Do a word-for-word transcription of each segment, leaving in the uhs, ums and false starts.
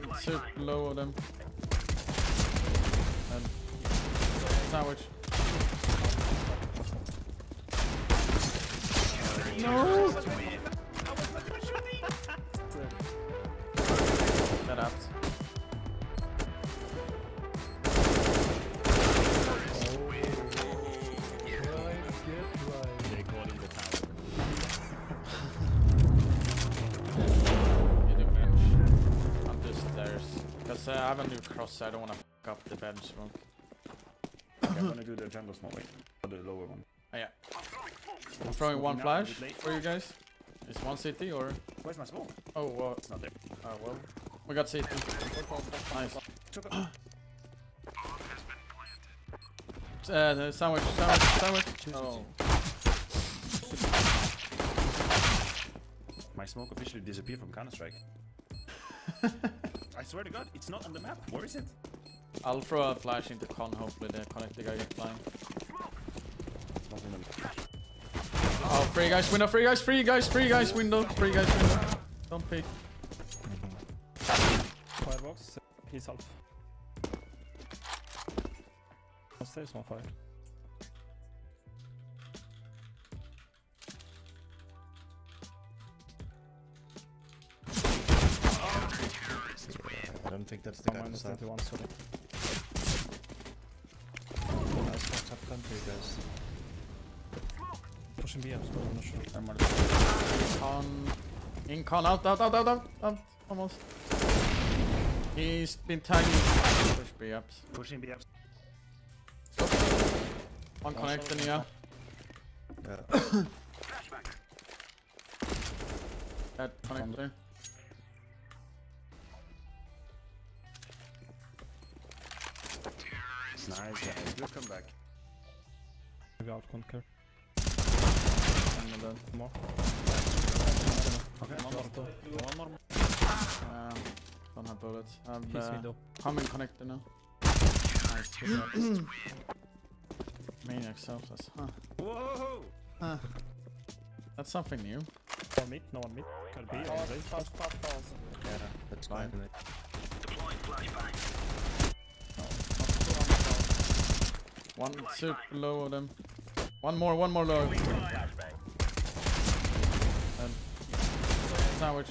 one sit lower them. And sandwich. No! That up. Uh, I have a new cross, so I don't want to f**k up the bench smoke. Okay, I'm gonna do the jungle smoke, wait, or the lower one. Oh yeah. I'm throwing one flash for you guys. It's one C T or? Where's my smoke? Oh, well. It's not there. Oh, uh, well. We got C T. Nice. Uh, the sandwich, sandwich, sandwich. Oh. My smoke officially disappeared from Counter-Strike. I swear to God, it's not on the map. Where is it? I'll throw a flash into con, hopefully the connector guy gets flying. Oh, free guys, window, free guys, free guys, free guys, window, free guys, window. Don't peek. Firebox, he's half. Upstairs, one fire. I don't think that's the guy inside. That's not top country, guys. Pushing B, I'm not sure. I'm not sure. Con. In con, out, out, out, out, out, out. Almost. He's been tagging. Push B ups. Pushing B ups. One connecting here. Yeah. That connector. Nice, guys. Good comeback. Maybe out conquer. And then more. Okay, one more. One more. Um, don't have bullets. I'm uh, humming connector now. Nice. Maniac selfless. Huh. Whoa! Huh. That's something new. One mid, no one mid. Could be. Pause, pause, pause, pause. Yeah, that's fine. Deploying flyback. One super low of them. One more, one more low. And sandwich.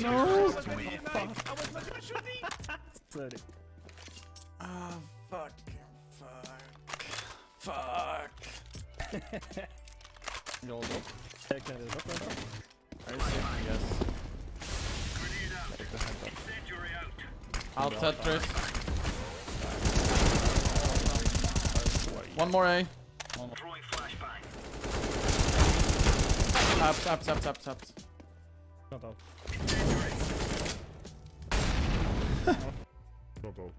No! Ah, fucking fuck. Fuck. No, no. I yes. I'll Tetris. One more A. One more. Tap, tap, tap, tap, tap. Not out. Go, go.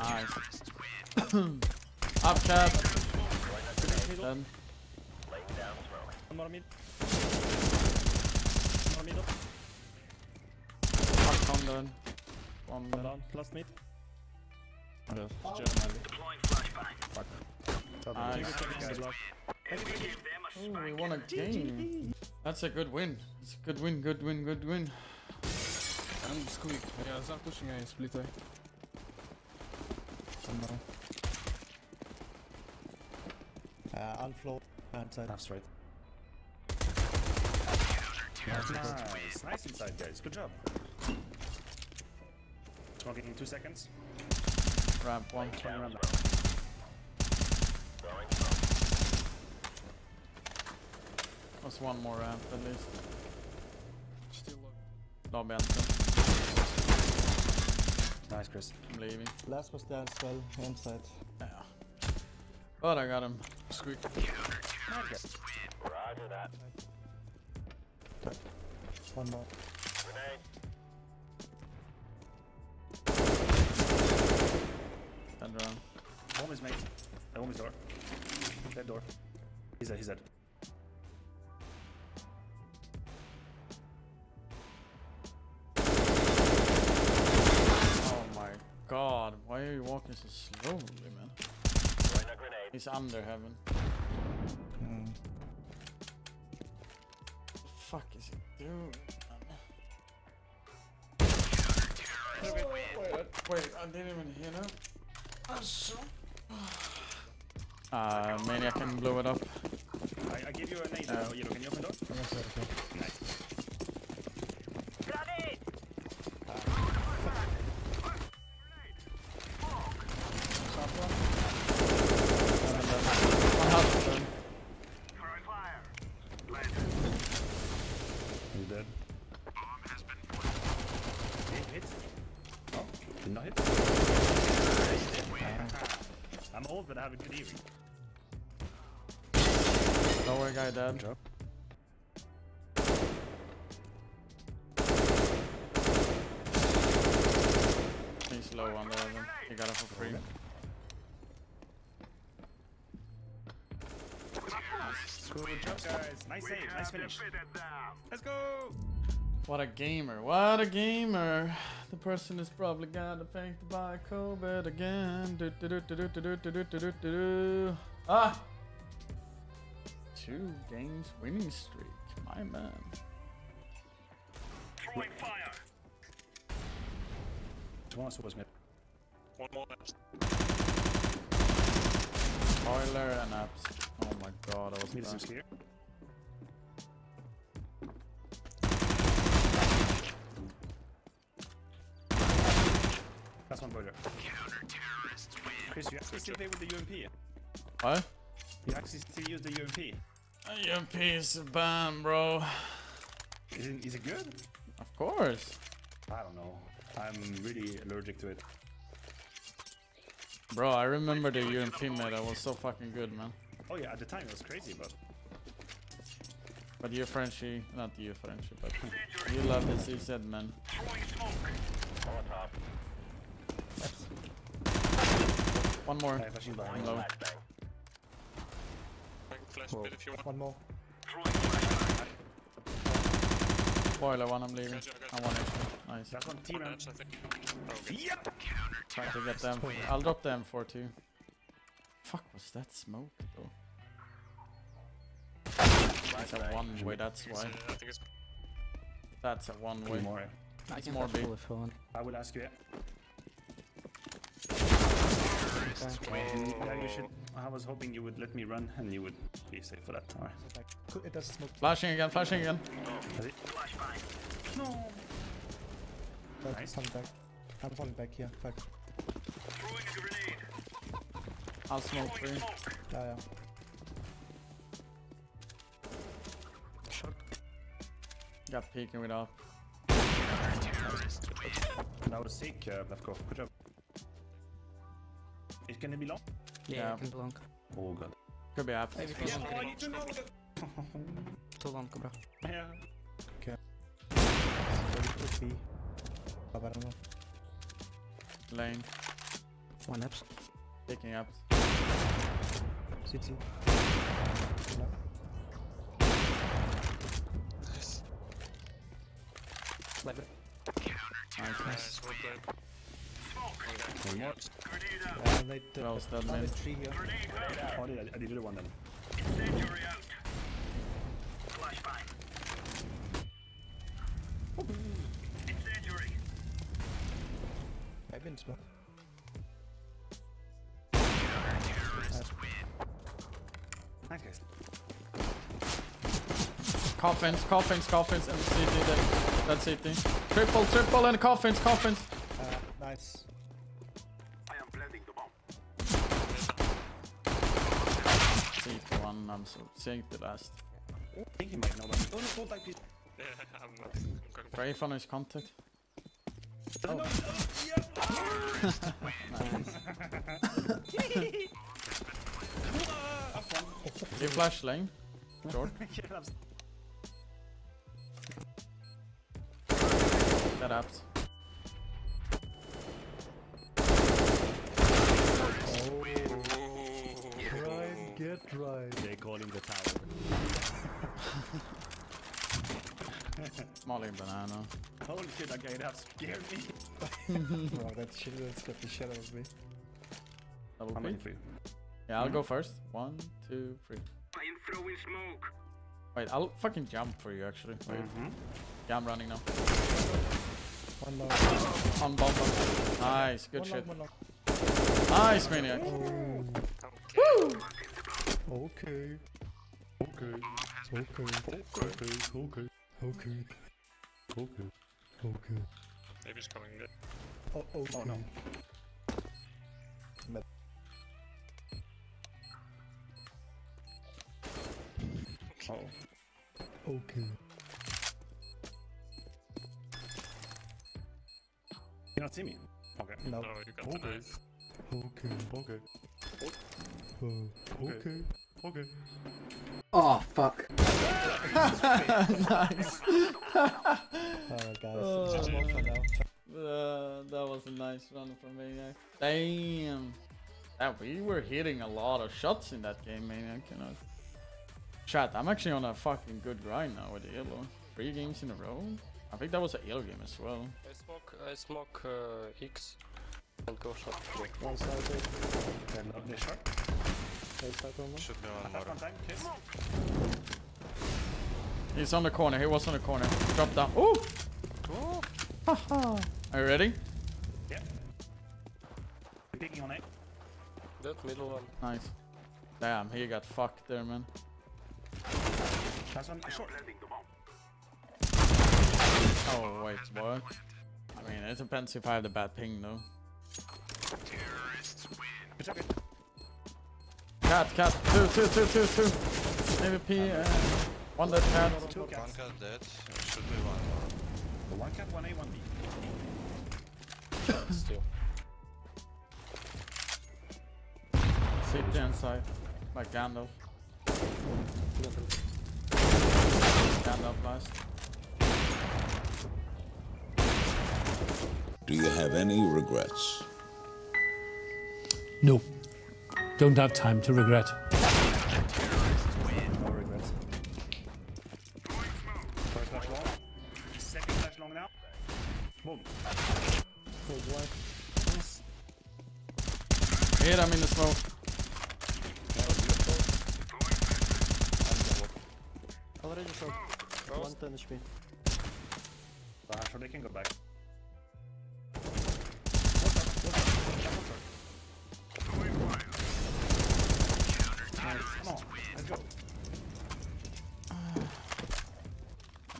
Nice. Up, tap. Done. One more mid. One more mid up. One down. One down. Plus mid. Deploying flashbang. Fuck. Nice. We won a game. That's a good win. It's a good win, good win, good win. I'm squeak. Yeah, start pushing a split eye. Uh, unflow. Outside. That's right. Nice, nice inside, guys. Good job. Smoking in two seconds. Ramp one, one ramp. That's one more ramp at least. Still lobby anthem. Nice, Chris. I'm leaving. Last was there as well, inside. Yeah. But I got him. Squeak. Nice. Roger that. One more. Turn around. Home is mate. Home is door. That door. He's dead. He's dead. Oh my God! Why are you walking so slowly, man? Throwing a grenade. He's under heaven. Mm. What the fuck is he doing? Oh, wait, wait, I didn't even hear that. I'm so... uh, Maniac can blow it up. I, I give you a nade. Uh, Yellow, can you open the door? Yes, okay. Nice. Grenade! Uh. One fire. He's dead. No hit. I'm old, but I have a good evening. Don't worry, guy dead. Drop. He's low on the oven. He got it for free. Nice. Good job, guys. Nice save. Nice finish. Let's go. What a gamer, what a gamer. The person is probably got affected by COVID again. Do, do, do, do, do, do, do, do, do. Ah! Two games winning streak, my man. Throwing fire. One more left. Spoiler and apps. Oh my god, I was missing some spear. That's one burger. Counter-terrorists win. Chris, you actually still play with the U M P? What? You actually still use the U M P? Uh, U M P is a ban, bro. Is it, is it good? Of course. I don't know. I'm really allergic to it. Bro, I remember the U M P meta was so fucking good, man. Oh yeah, at the time it was crazy, but... But you Frenchie, not you Frenchie, but... you love this E Z, man. Throwing smoke. Molotov. One more. I'm low. One more. Spoiler one, I'm leaving. I want it. Nice. That's one team. Yep. Trying to get them. I'll drop them for two. Fuck, was that smoke though? That's a one way, that's why. That's a one way. It's more big. I will ask you. Oh. Yeah, you should. I was hoping you would let me run and you would be safe for that. Alright. It does smoke. Flashing again, flashing again. No. Nice. I'm falling back. I'm falling back here. Fuck. Throwing a grenade. I'll smoke free. Yeah, yeah. Shot. Got peeking with up. That was sick, uh, Lefko. Good job. It's gonna be long? Yeah, yeah. It can be long. Oh god. Could be up. Maybe yeah, I need to know that. Too long, bro. Yeah. Okay. I don't know. Lane. One ups. Taking up. C T. No. Nice. Lever. Counter-terror. Nice. One more. Uh, they, uh, well, that man. Tree here. Oh, yeah, I did the one then. Incendiary out. Flashbang. Oh. Incendiary. I've been smoked. Counter-terrorists win. Nice guys. Coffins, coffins, coffins, and C T. That's C T. Triple, triple, and coffins, coffins. Uh, nice. I'm so saying the last. I think he might know that. Don't hold like this. Pray for his contact. Oh. No, no, yeah. You flash lane. Short. That up. Get right. They're calling the tower. Smalling banana. Holy shit, that guy that scared me. Wow, that shit scared the shit out of me. Double P. Yeah, I'll go first. One, two, three. I'm throwing smoke. Wait, I'll fucking jump for you actually. Wait. Mm-hmm. Yeah, I'm running now. One lock. On bomb. Nice, good one shit. Lock, lock. Nice, Maniac. Oh. Woo! Okay. Okay. Okay. Okay. Okay. Okay. Okay. Okay. Okay. Maybe it's coming in. Oh, oh, oh no. Med oh. Okay. You not see me? Okay. No, no you got okay. The knife. Okay. Okay. Uh, okay. Okay. Oh fuck. Nice. Alright guys, oh. Just one for now. Uh, that was a nice run from Maniac. Damn. Yeah, we were hitting a lot of shots in that game, Maniac, you know. Chat, I'm actually on a fucking good grind now with the yellow. Three games in a row. I think that was an yellow game as well. I smoke, I smoke uh, X and go shot. One side, then up the shot. Should be on water. He's on the corner. He was on the corner. Drop down. Ooh! Cool. Haha. Are you ready? Yeah. Picking on it. That middle one. Nice. Damn, he got fucked there, man. That's on short. Oh wait, what? I mean, it depends if I have the bad ping, though. Terrorists win. It's okay. Cat, cat, two, two, two, two, two. M V P, uh, one dead cat. Two cats. One cat dead. It should be one. More. One cat, one A, one B. Still. Sit the inside, like Gandalf. Gandalf last. Do you have any regrets? No. Don't have time to regret. No regrets. First flash long. Second flash long now. Boom. Full black. Yes. Hit him in the smoke. Already shot. one ten H P. Ah, so they can go back. Come on, let's go.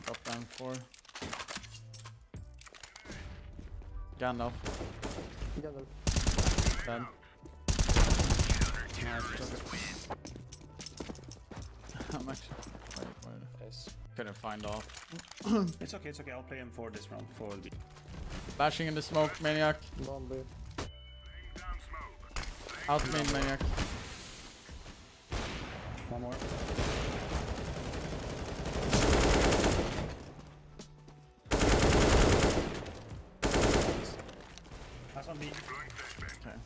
Drop down four. Gandalf. Gandalf. Done. I'm actually. Wait, wait. Yes. Couldn't find off. It's okay, it's okay. I'll play him for this round. For the. Bashing in the smoke, Maniac. Bomb, dude. Out main, Maniac. One more. That's on B. Okay.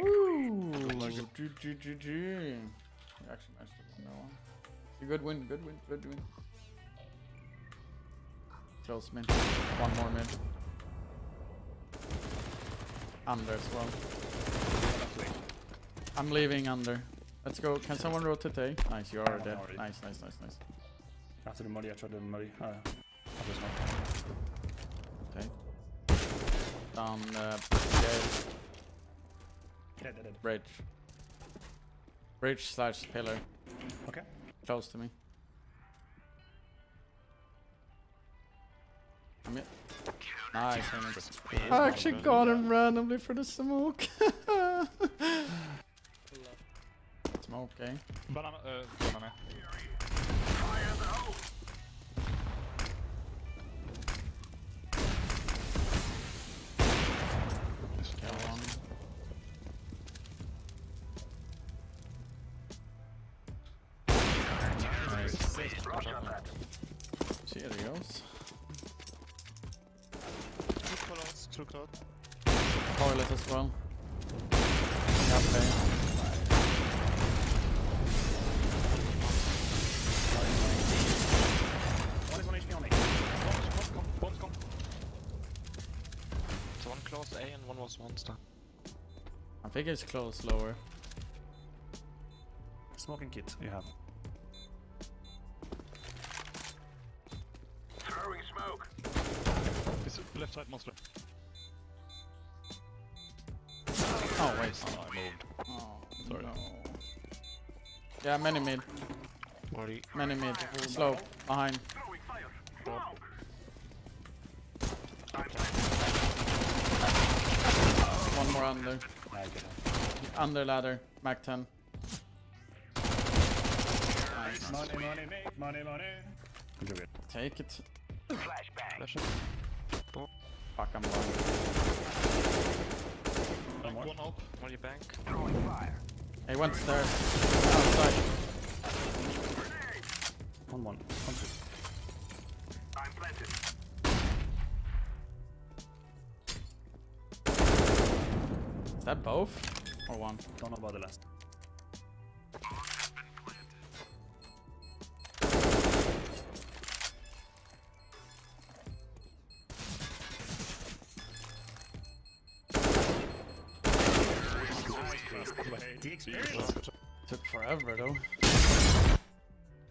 Ooh, like a G G G G. Actually, nice to know. Good win, good win, good win. Close mid. One more mid. Under as well. I'm leaving under. Let's go. Can someone rotate A? Nice, you are dead. Already. Nice, nice, nice, nice. After the muddy, I tried the muddy. Uh, okay. Down the uh, bridge. Bridge slash pillar. Okay. Close to me. Nice. I actually got him randomly for the smoke. Smoke, eh? Banana, uh, banana. Nice. See, there he goes. Two cloud. Toilet as well. Cafe. Nice. this monster. I think it's close, lower. Smoking kit, you have. Throwing smoke! It's left side monster. Oh, wait, oh, I moved. Oh, sorry. No. Yeah, many mid. forty. Many mid. Slope. Behind. Oh. One more under. Under ladder. Mac ten. Nice. Money, money, money, money. Take it. Flashbang. Flash it. Oh. Fuck, I'm blind. One, one up. One your bank. Throwing fire. He went there. Outside. One, one. One, two. I'm planted. Is that both? Or one? Don't know about the last. Took forever though.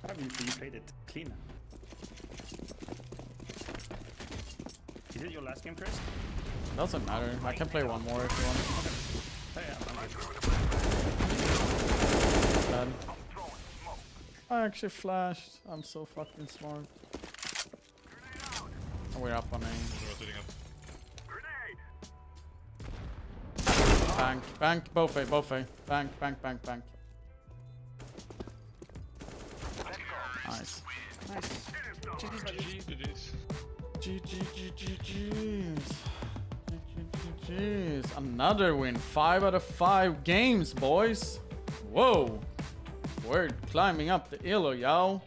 Haven't you played it clean? Is it your last game, Chris? Doesn't matter. I can play one more if you want. Okay. Hey, I'm I actually flashed. I'm so fucking smart. Oh, we're up on A. Bank, bank, both A, both A. Bank, bank, bank, bank. Nice. Nice. G G, G G, G G. Another win. Five out of five games, boys. Whoa. We're climbing up the elo, y'all.